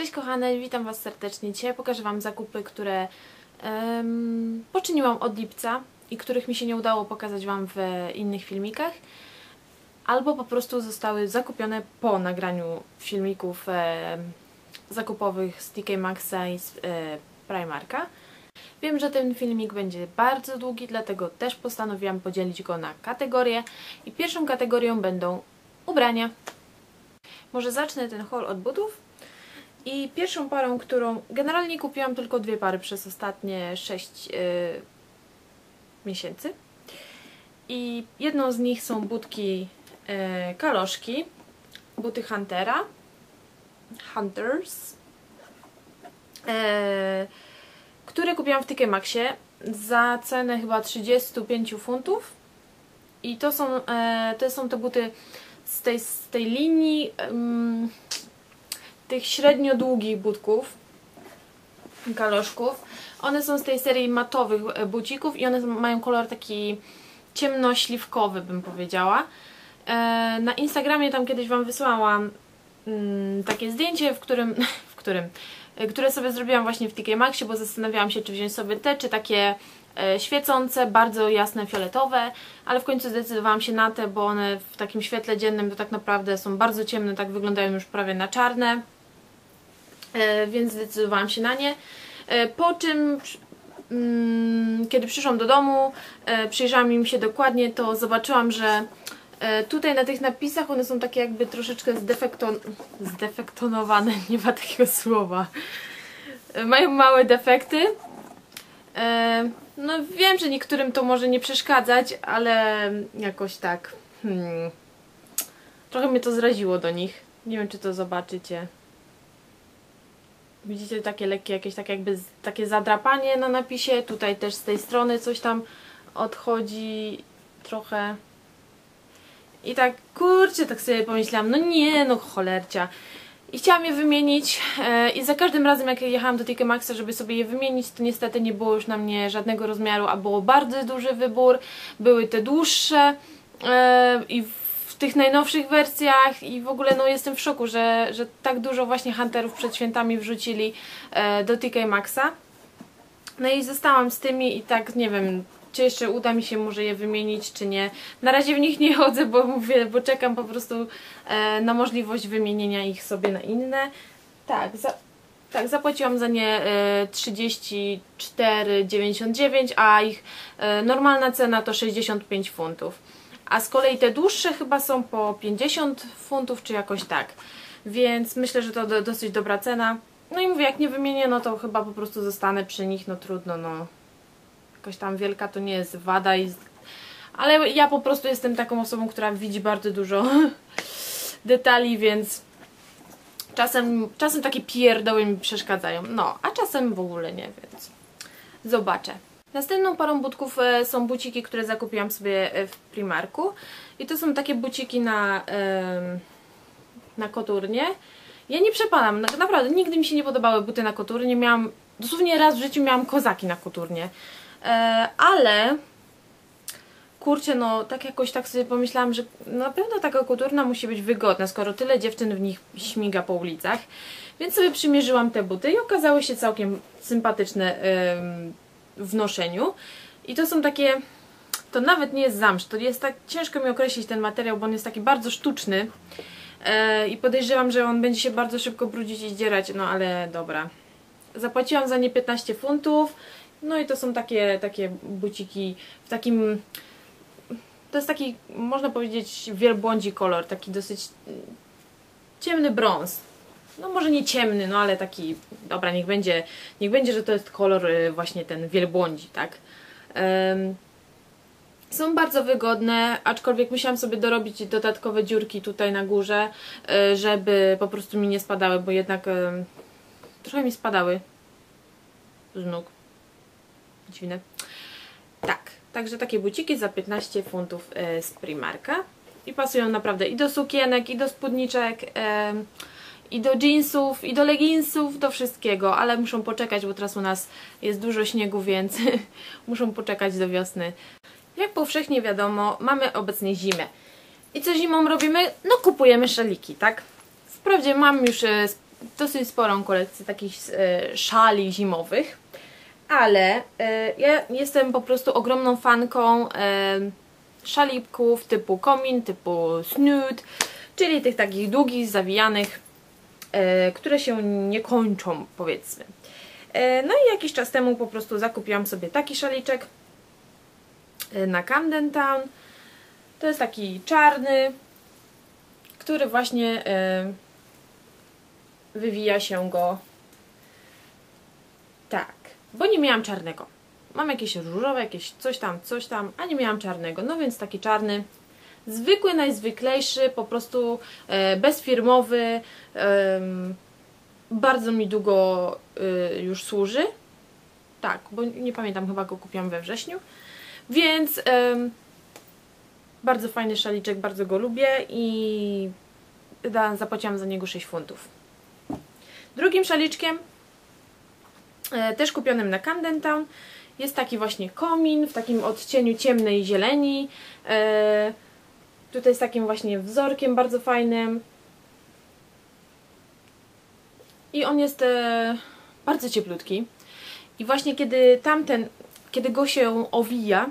Cześć kochane, witam Was serdecznie. Dzisiaj pokażę Wam zakupy, które poczyniłam od lipca i których mi się nie udało pokazać Wam w innych filmikach, albo po prostu zostały zakupione po nagraniu filmików zakupowych z TK Maxa i z Primarka. Wiem, że ten filmik będzie bardzo długi, dlatego też postanowiłam podzielić go na kategorie i pierwszą kategorią będą ubrania. Może zacznę ten haul od butów. I pierwszą parą, którą generalnie kupiłam tylko dwie pary przez ostatnie 6 miesięcy. I jedną z nich są butki kaloszki, buty Hunters, które kupiłam w TK Maxie za cenę chyba 35 funtów. I to są te buty z tej linii tych średnio długich butków, kaloszków. One są z tej serii matowych bucików i one mają kolor taki ciemnośliwkowy, bym powiedziała. Na Instagramie tam kiedyś Wam wysłałam takie zdjęcie, które sobie zrobiłam właśnie w TK Maxie, bo zastanawiałam się, czy wziąć sobie te, czy takie świecące, bardzo jasne, fioletowe, ale w końcu zdecydowałam się na te, bo one w takim świetle dziennym to tak naprawdę są bardzo ciemne, tak wyglądają już prawie na czarne, więc zdecydowałam się na nie. Po czym, kiedy przyszłam do domu, przyjrzałam im się dokładnie, to zobaczyłam, że tutaj na tych napisach one są takie jakby troszeczkę zdefektonowane, nie ma takiego słowa. Mają małe defekty. No wiem, że niektórym to może nie przeszkadzać, ale jakoś tak trochę mnie to zraziło do nich. Nie wiem, czy to zobaczycie. Widzicie takie lekkie jakieś tak jakby takie zadrapanie na napisie. Tutaj też z tej strony coś tam odchodzi trochę. I tak, kurczę, tak sobie pomyślałam, no nie, no cholercia. I chciałam je wymienić i za każdym razem, jak jechałam do TK Maxa, żeby sobie je wymienić, to niestety nie było już na mnie żadnego rozmiaru, a było bardzo duży wybór. Były te dłuższe i w tych najnowszych wersjach i w ogóle no jestem w szoku, że tak dużo właśnie hunterów przed świętami wrzucili do TK Maxa. No i zostałam z tymi i tak, nie wiem, czy jeszcze uda mi się może je wymienić, czy nie. Na razie w nich nie chodzę, bo mówię, bo czekam po prostu na możliwość wymienienia ich sobie na inne. Tak, zapłaciłam za nie 34,99, a ich normalna cena to 65 funtów. A z kolei te dłuższe chyba są po 50 funtów, czy jakoś tak. Więc myślę, że to dosyć dobra cena. No i mówię, jak nie wymienię, no to chyba po prostu zostanę przy nich, no trudno, no. Jakoś tam wielka to nie jest wada, ale ja po prostu jestem taką osobą, która widzi bardzo dużo detali, więc czasem takie pierdoły mi przeszkadzają, no, a czasem w ogóle nie, więc zobaczę. Następną parą butków są buciki, które zakupiłam sobie w Primarku i to są takie buciki na koturnie. Ja nie przepadam, naprawdę, nigdy mi się nie podobały buty na koturnie, dosłownie raz w życiu miałam kozaki na koturnie, ale kurczę, no tak jakoś tak sobie pomyślałam, że na pewno taka koturna musi być wygodna, skoro tyle dziewczyn w nich śmiga po ulicach, więc sobie przymierzyłam te buty i okazały się całkiem sympatyczne w noszeniu i to są takie, to nawet nie jest zamsz, to jest tak, ciężko mi określić ten materiał, bo on jest taki bardzo sztuczny i podejrzewam, że on będzie się bardzo szybko brudzić i zdzierać, no ale dobra. Zapłaciłam za nie 15 funtów, no i to są takie buciki w takim, to jest taki, można powiedzieć, wielbłądzi kolor, taki dosyć ciemny brąz, no może nie ciemny, no ale taki, dobra, niech będzie, że to jest kolor właśnie ten wielbłądzi, tak. Są bardzo wygodne, aczkolwiek musiałam sobie dorobić dodatkowe dziurki tutaj na górze, żeby po prostu mi nie spadały, bo jednak trochę mi spadały z nóg. Dziwne. Tak, także takie buciki za 15 funtów z Primarka. I pasują naprawdę i do sukienek, i do spódniczek, i do jeansów, i do leginsów, do wszystkiego. Ale muszą poczekać, bo teraz u nas jest dużo śniegu, więc muszą poczekać do wiosny. Jak powszechnie wiadomo, mamy obecnie zimę. I co zimą robimy? No kupujemy szaliki, tak? Wprawdzie mam już dosyć sporą kolekcję takich szali zimowych, ale ja jestem po prostu ogromną fanką szalików typu komin, typu snoot, czyli tych takich długich, zawijanych, które się nie kończą, powiedzmy. No i jakiś czas temu po prostu zakupiłam sobie taki szaliczek na Camden Town. To jest taki czarny, który właśnie wywija się go tak, bo nie miałam czarnego. Mam jakieś różowe, jakieś coś tam, a nie miałam czarnego. No więc taki czarny, zwykły, najzwyklejszy, po prostu bezfirmowy, bardzo mi długo już służy. Tak, bo nie pamiętam, chyba go kupiłam we wrześniu. Więc bardzo fajny szaliczek, bardzo go lubię i zapłaciłam za niego 6 funtów. Drugim szaliczkiem, też kupionym na Camden Town, jest taki właśnie komin w takim odcieniu ciemnej zieleni. Tutaj z takim właśnie wzorkiem bardzo fajnym. I on jest bardzo cieplutki. I właśnie kiedy go się owija,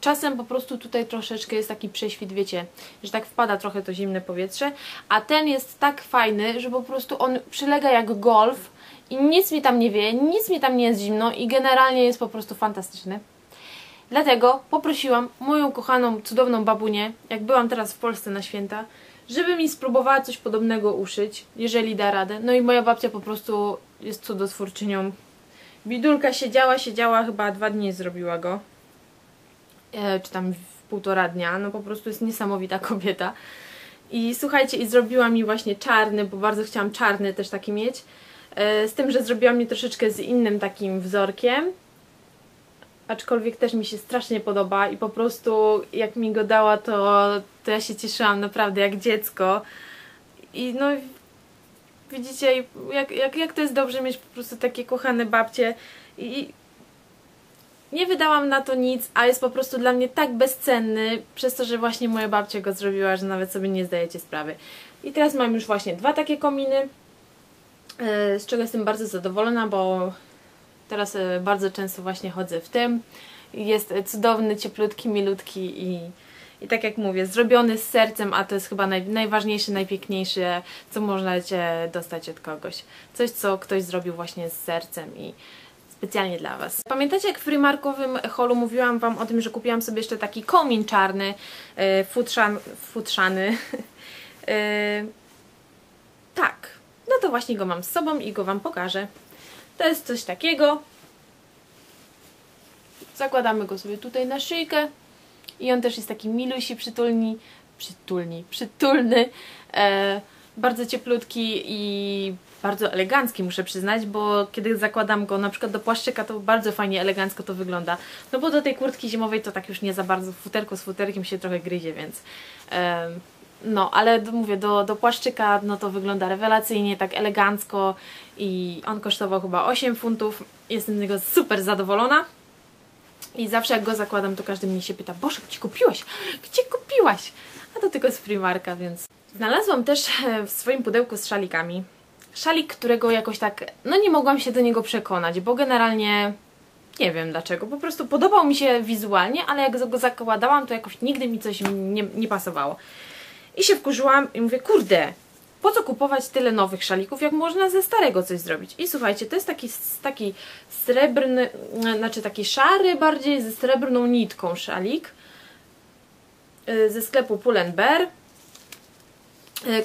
czasem po prostu tutaj troszeczkę jest taki prześwit, wiecie, że tak wpada trochę to zimne powietrze, a ten jest tak fajny, że po prostu on przylega jak golf i nic mi tam nie wieje, nic mi tam nie jest zimno i generalnie jest po prostu fantastyczny. Dlatego poprosiłam moją kochaną, cudowną babunię, jak byłam teraz w Polsce na święta, żeby mi spróbowała coś podobnego uszyć, jeżeli da radę. No i moja babcia po prostu jest cudotwórczynią. Bidulka siedziała, chyba 2 dni zrobiła go. Czy tam 1,5 dnia. No po prostu jest niesamowita kobieta. I słuchajcie, i zrobiła mi właśnie czarny, bo bardzo chciałam czarny też taki mieć. Z tym, że zrobiła mi troszeczkę z innym takim wzorkiem. Aczkolwiek też mi się strasznie podoba i po prostu jak mi go dała, to ja się cieszyłam naprawdę jak dziecko. I no widzicie, jak to jest dobrze mieć po prostu takie kochane babcie. I nie wydałam na to nic, a jest po prostu dla mnie tak bezcenny, przez to, że właśnie moja babcia go zrobiła, że nawet sobie nie zdajecie sprawy. I teraz mam już właśnie 2 takie kominy, z czego jestem bardzo zadowolona, bo teraz bardzo często właśnie chodzę w tym. Jest cudowny, cieplutki, milutki i tak jak mówię, zrobiony z sercem, a to jest chyba najważniejsze, najpiękniejsze, co możecie dostać od kogoś. Coś, co ktoś zrobił właśnie z sercem i specjalnie dla Was. Pamiętacie, jak w Primarkowym holu mówiłam Wam o tym, że kupiłam sobie jeszcze taki komin czarny, futrzany. Tak, no to właśnie go mam z sobą i go Wam pokażę. To jest coś takiego. Zakładamy go sobie tutaj na szyjkę i on też jest taki milusi, przytulny, bardzo cieplutki i bardzo elegancki, muszę przyznać, bo kiedy zakładam go na przykład do płaszczyka, to bardzo fajnie, elegancko to wygląda. No bo do tej kurtki zimowej to tak już nie za bardzo, futerko z futerkiem się trochę gryzie, więc no, ale mówię, do płaszczyka no to wygląda rewelacyjnie, tak elegancko i on kosztował chyba 8 funtów. Jestem z niego super zadowolona i zawsze jak go zakładam, to każdy mnie się pyta: Boże, gdzie kupiłaś? Gdzie kupiłaś? A to tylko z Primarka, więc... Znalazłam też w swoim pudełku z szalikami szalik, którego jakoś tak, no nie mogłam się do niego przekonać, bo generalnie nie wiem dlaczego, po prostu podobał mi się wizualnie, ale jak go zakładałam, to jakoś nigdy mi coś nie pasowało. I się wkurzyłam i mówię: kurde, po co kupować tyle nowych szalików, jak można ze starego coś zrobić? I słuchajcie, to jest taki srebrny, znaczy taki szary bardziej, ze srebrną nitką szalik ze sklepu Pull&Bear,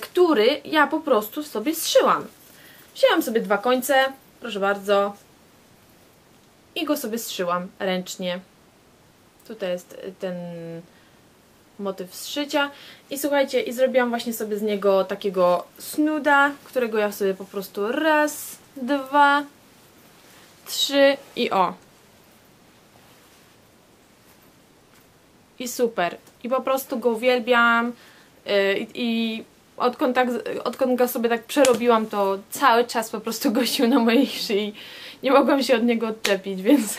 który ja po prostu sobie zszyłam. Wzięłam sobie 2 końce, proszę bardzo, i go sobie zszyłam ręcznie. Tutaj jest ten motyw zszycia i słuchajcie, i zrobiłam właśnie sobie z niego takiego snuda, którego ja sobie po prostu 1, 2, 3 i o. I super. I po prostu go uwielbiam i odkąd go sobie tak przerobiłam, to cały czas po prostu gościł na mojej szyi. Nie mogłam się od niego odczepić, więc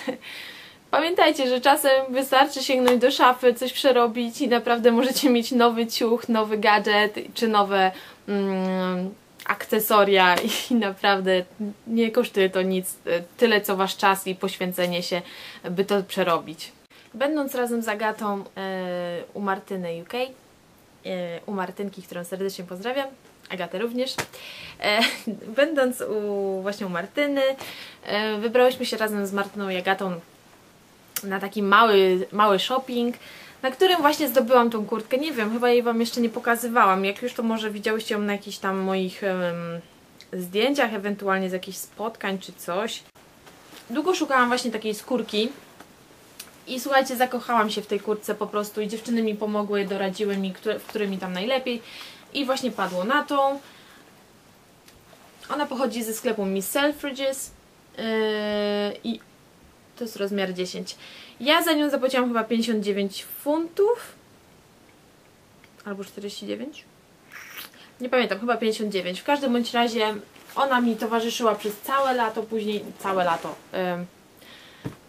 pamiętajcie, że czasem wystarczy sięgnąć do szafy, coś przerobić i naprawdę możecie mieć nowy ciuch, nowy gadżet czy nowe akcesoria i naprawdę nie kosztuje to nic, tyle co wasz czas i poświęcenie się, by to przerobić. Będąc razem z Agatą u Martyny UK, u Martynki, którą serdecznie pozdrawiam, Agatę również, będąc właśnie u Martyny, wybrałyśmy się razem z Martyną i Agatą na taki mały shopping, na którym właśnie zdobyłam tą kurtkę. Nie wiem, chyba jej wam jeszcze nie pokazywałam. Jak już, to może widziałyście ją na jakichś tam moich zdjęciach, ewentualnie z jakichś spotkań czy coś. Długo szukałam właśnie takiej skórki i słuchajcie, zakochałam się w tej kurtce po prostu i dziewczyny mi pomogły, doradziły mi, w której mi tam najlepiej i właśnie padło na tą. Ona pochodzi ze sklepu Miss Selfridges i to jest rozmiar 10. Ja za nią zapłaciłam chyba 59 funtów albo 49? Nie pamiętam, chyba 59. W każdym bądź razie ona mi towarzyszyła przez całe lato, później całe lato,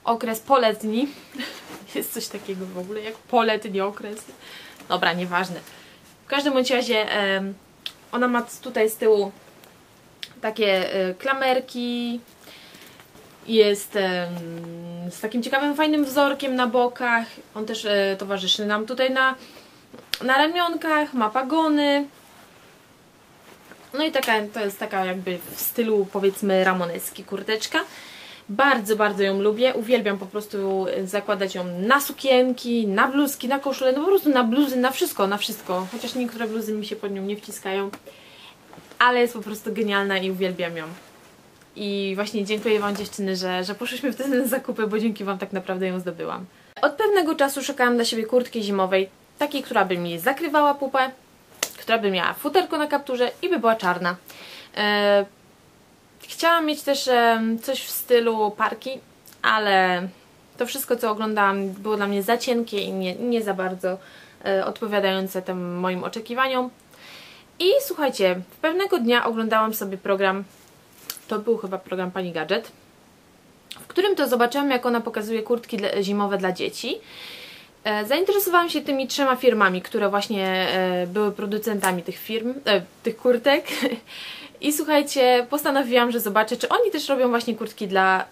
okres poletni. Jest coś takiego w ogóle jak poletni okres. Dobra, nieważne. W każdym bądź razie ona ma tutaj z tyłu takie klamerki. Jest z takim ciekawym, fajnym wzorkiem na bokach. On też towarzyszy nam tutaj na ramionkach, ma pagony. No i to jest taka jakby w stylu, powiedzmy, ramoneski kurteczka. Bardzo, bardzo ją lubię. Uwielbiam po prostu zakładać ją na sukienki, na bluzki, na koszule, no po prostu na bluzy, na wszystko, na wszystko. Chociaż niektóre bluzy mi się pod nią nie wciskają. Ale jest po prostu genialna i uwielbiam ją. I właśnie dziękuję wam, dziewczyny, że poszłyśmy w te zakupy, bo dzięki wam tak naprawdę ją zdobyłam. Od pewnego czasu szukałam dla siebie kurtki zimowej, takiej, która by mi zakrywała pupę, która by miała futerko na kapturze i by była czarna. Chciałam mieć też coś w stylu parki, ale to wszystko, co oglądałam, było dla mnie za cienkie i nie za bardzo odpowiadające tym moim oczekiwaniom. I słuchajcie, pewnego dnia oglądałam sobie program, to był chyba program Pani Gadget, w którym to zobaczyłam, jak ona pokazuje kurtki zimowe dla dzieci. Zainteresowałam się tymi trzema firmami, które właśnie były producentami tych kurtek. I słuchajcie, postanowiłam, że zobaczę, czy oni też robią właśnie kurtki dla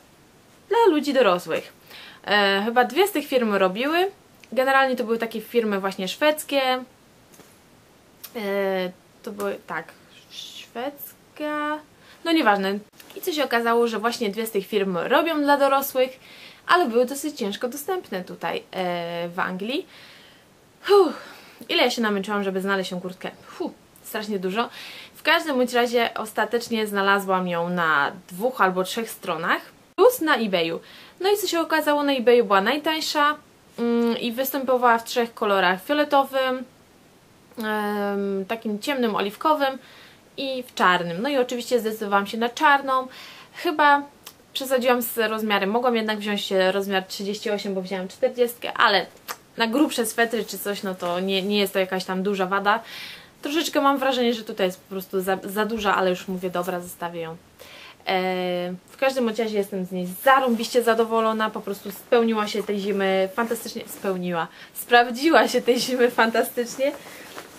ludzi dorosłych. Chyba dwie z tych firm robiły. Generalnie to były takie firmy właśnie szwedzkie. To były, tak, szwedzka... No nieważne. I co się okazało, że właśnie dwie z tych firm robią dla dorosłych, ale były dosyć ciężko dostępne tutaj w Anglii. Ile ja się namęczyłam, żeby znaleźć tą kurtkę? Strasznie dużo. W każdym bądź razie ostatecznie znalazłam ją na 2 albo 3 stronach, plus na eBayu. No i co się okazało, na eBayu była najtańsza i występowała w 3 kolorach: fioletowym, takim ciemnym, oliwkowym i w czarnym. No i oczywiście zdecydowałam się na czarną. Chyba przesadziłam z rozmiarem. Mogłam jednak wziąć rozmiar 38, bo wzięłam 40, ale na grubsze swetry czy coś, no to nie jest to jakaś tam duża wada. Troszeczkę mam wrażenie, że tutaj jest po prostu za duża, ale już mówię, dobra, zostawię ją. W każdym razie jestem z niej zarąbiście zadowolona. Po prostu spełniła się tej zimy fantastycznie. Sprawdziła się tej zimy fantastycznie.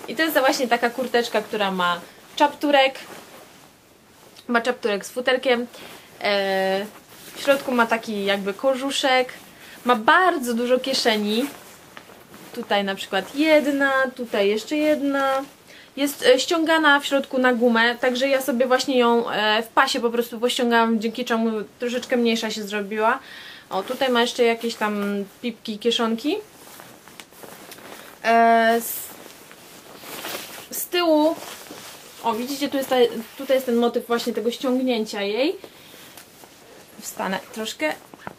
I to jest właśnie taka kurteczka, która ma czapturek, ma czapturek z futerkiem, w środku ma taki jakby kożuszek, ma bardzo dużo kieszeni, tutaj na przykład jedna, tutaj jeszcze jedna, jest ściągana w środku na gumę, także ja sobie właśnie ją w pasie po prostu pościągałam, dzięki czemu troszeczkę mniejsza się zrobiła. O, tutaj ma jeszcze jakieś tam pipki, kieszonki. Z tyłu, o, widzicie, tutaj jest ten motyw właśnie tego ściągnięcia jej. Wstanę troszkę.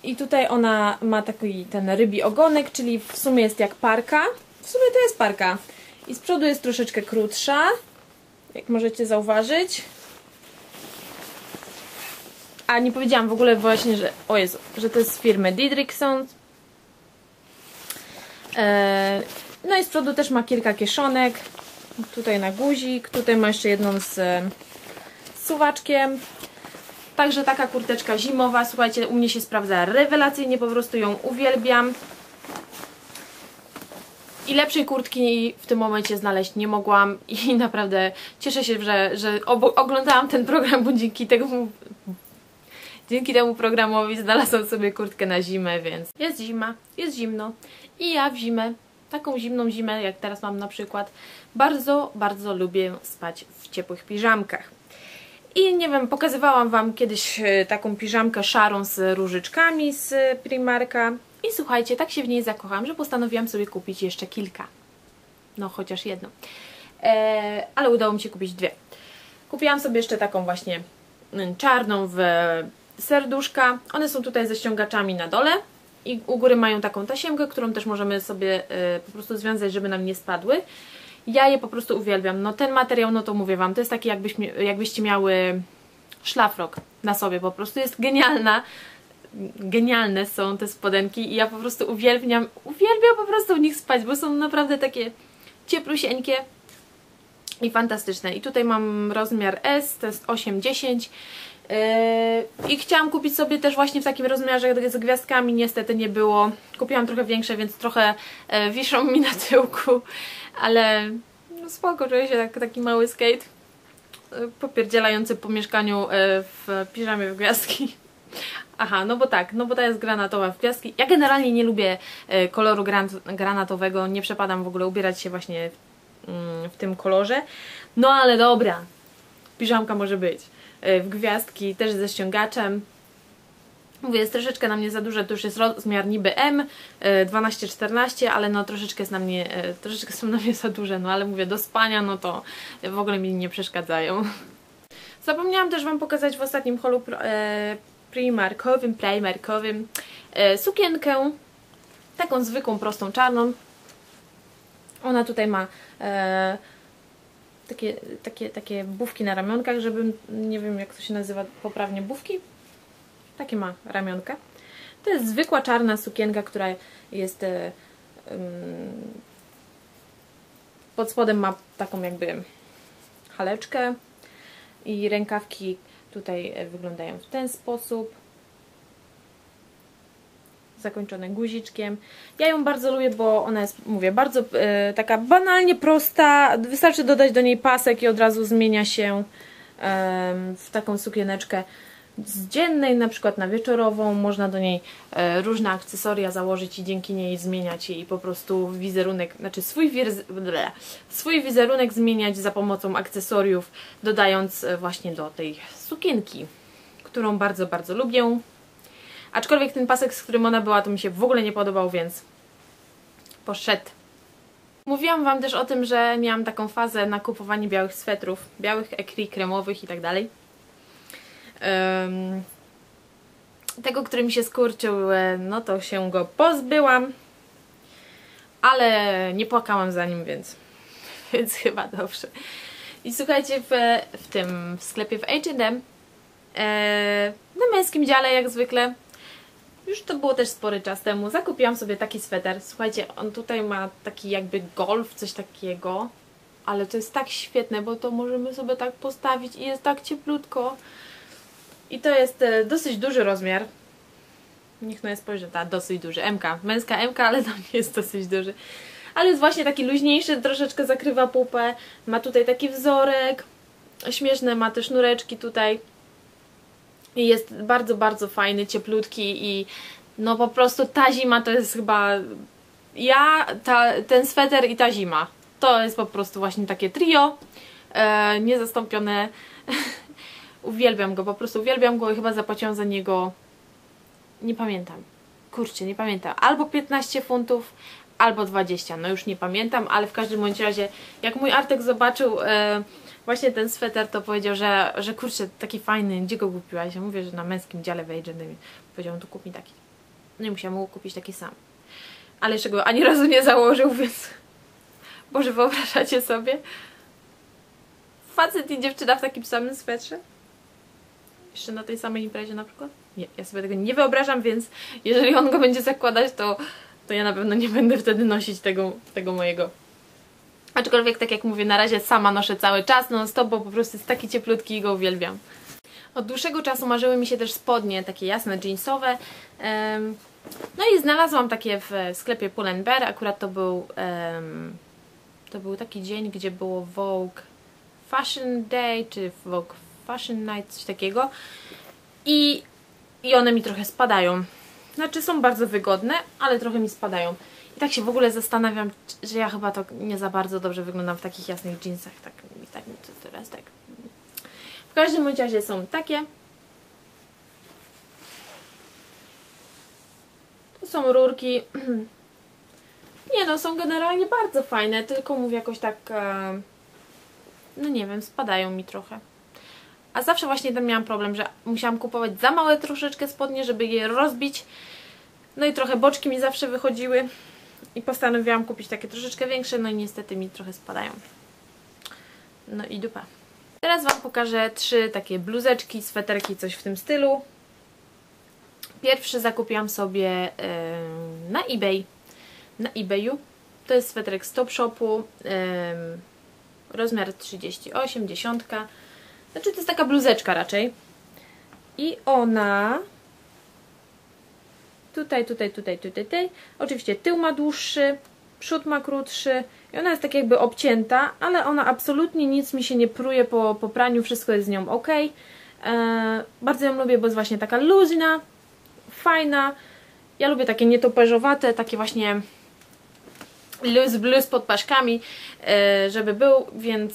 I tutaj ona ma taki ten rybi ogonek, czyli w sumie jest jak parka. W sumie to jest parka. I z przodu jest troszeczkę krótsza, jak możecie zauważyć. A nie powiedziałam w ogóle właśnie, że... O Jezu, że to jest z firmy Didrikson. No i z przodu też ma kilka kieszonek. Tutaj na guzik, tutaj ma jeszcze jedną z suwaczkiem. Także taka kurteczka zimowa, słuchajcie, u mnie się sprawdza rewelacyjnie, po prostu ją uwielbiam. I lepszej kurtki w tym momencie znaleźć nie mogłam i naprawdę cieszę się, że oglądałam ten program, bo dzięki temu programowi znalazłam sobie kurtkę na zimę, więc jest zima, jest zimno i ja w zimę, taką zimną zimę jak teraz mam na przykład, bardzo, bardzo lubię spać w ciepłych piżamkach. I nie wiem, pokazywałam wam kiedyś taką piżamkę szarą z różyczkami z Primarka. I słuchajcie, tak się w niej zakocham, że postanowiłam sobie kupić jeszcze kilka. No, chociaż jedną. Ale udało mi się kupić dwie. Kupiłam sobie jeszcze taką właśnie czarną w serduszka. One są tutaj ze ściągaczami na dole. I u góry mają taką tasiemkę, którą też możemy sobie po prostu związać, żeby nam nie spadły. Ja je po prostu uwielbiam. No ten materiał, no to mówię wam, to jest taki jakbyście miały szlafrok na sobie. Po prostu jest genialna. Genialne są te spodenki i ja po prostu uwielbiam po prostu w nich spać, bo są naprawdę takie cieplusieńkie i fantastyczne. I tutaj mam rozmiar S, to jest 8-10 i chciałam kupić sobie też właśnie w takim rozmiarze z gwiazdkami, niestety nie było. Kupiłam trochę większe, więc trochę wiszą mi na tyłku, ale no spoko, czuję się jak taki mały skate popierdzielający po mieszkaniu w piżamie w gwiazdki. Aha, no bo tak, no bo ta jest granatowa w gwiazdki. Ja generalnie nie lubię koloru granatowego, nie przepadam w ogóle ubierać się właśnie w tym kolorze. No ale dobra, piżamka może być w gwiazdki, też ze ściągaczem. Mówię, jest troszeczkę na mnie za duże, to już jest rozmiar niby M, 12-14, ale no troszeczkę jest na mnie, troszeczkę są na mnie za duże, no ale mówię, do spania no to w ogóle mi nie przeszkadzają. Zapomniałam też wam pokazać w ostatnim holu Primarkowym sukienkę, taką zwykłą, prostą, czarną. Ona tutaj ma takie bufki na ramionkach, żebym, nie wiem jak to się nazywa poprawnie, bufki? Takie ma ramionka. To jest zwykła czarna sukienka, która jest pod spodem ma taką jakby haleczkę i rękawki tutaj wyglądają w ten sposób, zakończone guziczkiem. Ja ją bardzo lubię, bo ona jest, mówię, bardzo taka banalnie prosta. Wystarczy dodać do niej pasek i od razu zmienia się w taką sukieneczkę z dziennej na przykład na wieczorową. Można do niej różne akcesoria założyć i dzięki niej zmieniać jej po prostu wizerunek, znaczy swój wizerunek zmieniać za pomocą akcesoriów, dodając właśnie do tej sukienki, którą bardzo, bardzo lubię. Aczkolwiek ten pasek, z którym ona była, to mi się w ogóle nie podobał, więc poszedł. Mówiłam wam też o tym, że miałam taką fazę na kupowanie białych swetrów, białych ekri, kremowych i tak dalej. Tego, który mi się skurczył, no to się go pozbyłam, ale nie płakałam za nim, więc chyba dobrze. I słuchajcie, w sklepie w H&M na męskim dziale jak zwykle, już to było też spory czas temu, zakupiłam sobie taki sweter. Słuchajcie, on tutaj ma taki jakby golf, coś takiego, ale to jest tak świetne, bo to możemy sobie tak postawić i jest tak cieplutko. I to jest dosyć duży rozmiar. Niech no ja spojrzę, ta dosyć duży, MK, męska MK, ale tam jest dosyć duży. Ale jest właśnie taki luźniejszy, troszeczkę zakrywa pupę, ma tutaj taki wzorek, śmieszne ma te sznureczki tutaj. I jest bardzo, bardzo fajny, cieplutki i no po prostu ta zima to jest chyba... ten sweter i ta zima. To jest po prostu właśnie takie trio, niezastąpione... Uwielbiam go, po prostu uwielbiam go i chyba zapłaciłam za niego, nie pamiętam, kurczę, nie pamiętam, albo 15 funtów, albo 20, no już nie pamiętam, ale w każdym bądź razie, jak mój Artek zobaczył właśnie ten sweter, to powiedział, że kurczę, taki fajny, gdzie go kupiłaś? Ja mówię, że na męskim dziale w H&M. Powiedział, to kup mi taki. No i musiałam mu kupić taki sam, ale jeszcze go ani razu nie założył, więc Boże, wyobrażacie sobie? Facet i dziewczyna w takim samym swetrze? Jeszcze na tej samej imprezie na przykład? Nie, ja sobie tego nie wyobrażam, więc jeżeli on go będzie zakładać, to ja na pewno nie będę wtedy nosić tego mojego. Aczkolwiek, tak jak mówię, na razie sama noszę cały czas, non stop, bo po prostu jest taki cieplutki i go uwielbiam. Od dłuższego czasu marzyły mi się też spodnie, takie jasne, jeansowe. No i znalazłam takie w sklepie Pull&Bear. Akurat to był taki dzień, gdzie było Vogue Fashion Day, czy Vogue Fashion Night, coś takiego. I one mi trochę spadają. Znaczy są bardzo wygodne, ale trochę mi spadają. I tak się w ogóle zastanawiam, że ja chyba to nie za bardzo dobrze wyglądam w takich jasnych dżinsach. Tak mi to teraz tak. W każdym razie są takie. Tu są rurki. Nie no, są generalnie bardzo fajne, tylko mówię jakoś tak... No nie wiem, spadają mi trochę. A zawsze właśnie tam miałam problem, że musiałam kupować za małe troszeczkę spodnie, żeby je rozbić. No i trochę boczki mi zawsze wychodziły. I postanowiłam kupić takie troszeczkę większe, no i niestety mi trochę spadają. No i dupa. Teraz Wam pokażę 3 takie bluzeczki, sweterki, coś w tym stylu. Pierwszy zakupiłam sobie na eBay. Na eBayu. To jest sweterek z Topshopu. Rozmiar 38, dziesiątka. Znaczy to jest taka bluzeczka raczej. I ona... Tutaj. Oczywiście tył ma dłuższy, przód ma krótszy. I ona jest tak jakby obcięta, ale ona absolutnie nic mi się nie pruje po praniu. Wszystko jest z nią ok. Bardzo ją lubię, bo jest właśnie taka luźna, fajna. Ja lubię takie nietoperzowate, takie właśnie loose blues pod paszkami, żeby był, więc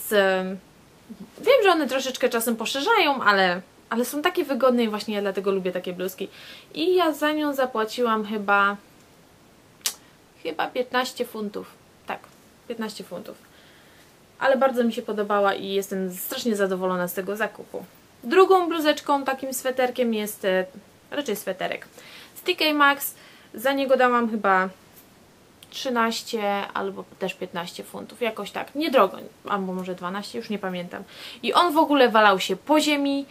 wiem, że one troszeczkę czasem poszerzają, ale są takie wygodne i właśnie ja dlatego lubię takie bluzki. I ja za nią zapłaciłam chyba 15 funtów. Tak, 15 funtów. Ale bardzo mi się podobała i jestem strasznie zadowolona z tego zakupu. Drugą bluzeczką, takim sweterkiem jest, raczej sweterek, z TK Max. Za niego dałam chyba 13 albo też 15 funtów, jakoś tak, niedrogo, albo może 12, już nie pamiętam. I on w ogóle walał się po ziemi,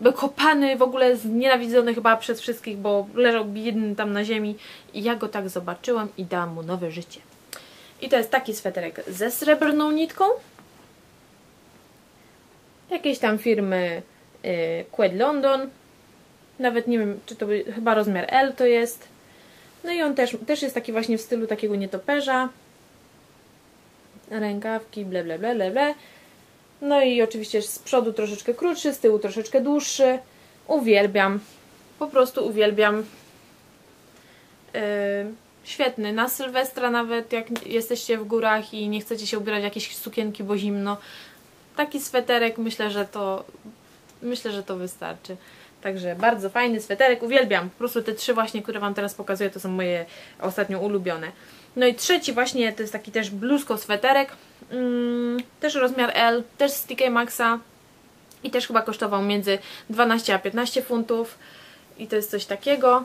był kopany, w ogóle znienawidzony chyba przez wszystkich, bo leżał biedny tam na ziemi i ja go tak zobaczyłam i dałam mu nowe życie. I to jest taki sweterek ze srebrną nitką, jakiejś tam firmy Quaid London, nawet nie wiem, czy to był, chyba rozmiar L to jest. No i on też jest taki właśnie w stylu takiego nietoperza. Rękawki, ble. No i oczywiście z przodu troszeczkę krótszy, z tyłu troszeczkę dłuższy. Uwielbiam. Po prostu uwielbiam. Świetny. Na Sylwestra nawet, jak jesteście w górach i nie chcecie się ubierać w jakieś sukienki, bo zimno. Taki sweterek, myślę, że to wystarczy. Także bardzo fajny sweterek, uwielbiam. Po prostu te 3 właśnie, które Wam teraz pokazuję, to są moje ostatnio ulubione. No i trzeci właśnie, to jest taki też bluzko sweterek. Też rozmiar L, też z TK Maxa. I też chyba kosztował między 12 a 15 funtów. I to jest coś takiego.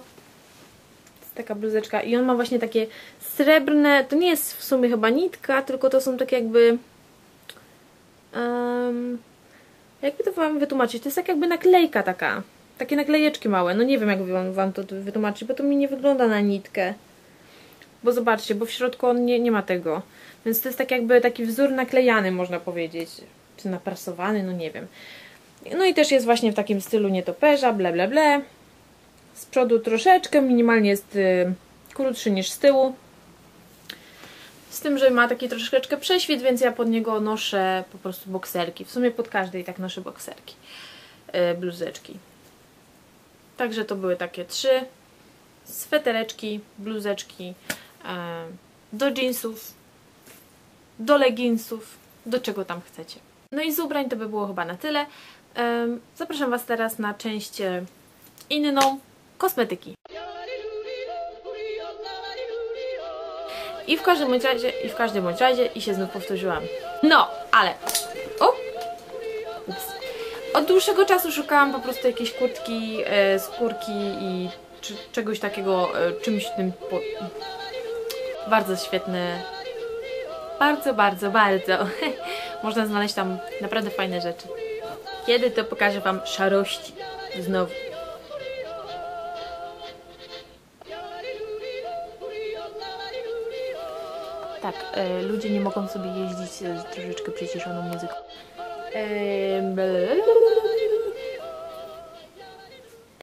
To jest taka bluzeczka. I on ma właśnie takie srebrne, to nie jest w sumie chyba nitka, tylko to są takie jakby... jakby to Wam wytłumaczyć, to jest tak jakby naklejka taka. Takie naklejeczki małe, no nie wiem jak Wam to wytłumaczyć, bo to mi nie wygląda na nitkę. Bo zobaczcie, bo w środku on nie ma tego. Więc to jest tak jakby taki wzór naklejany, można powiedzieć. Czy naprasowany, no nie wiem. No i też jest właśnie w takim stylu nietoperza, ble. Z przodu troszeczkę, minimalnie jest krótszy niż z tyłu. Z tym, że ma taki troszeczkę prześwit, więc ja pod niego noszę po prostu bokserki. W sumie pod każdej tak noszę bokserki, bluzeczki. Także to były takie 3 swetereczki, bluzeczki do jeansów, do leginsów, do czego tam chcecie. No i z ubrań to by było chyba na tyle. Zapraszam Was teraz na część inną, kosmetyki. I w każdym razie i się znów powtórzyłam. No, ale... Od dłuższego czasu szukałam po prostu jakiejś kurtki, skórki i czegoś takiego, czymś tym... Bardzo świetne. Bardzo. Można znaleźć tam naprawdę fajne rzeczy. Kiedy to pokażę Wam szarości. Znowu. Tak, ludzie nie mogą sobie jeździć z troszeczkę przyciszoną muzyką.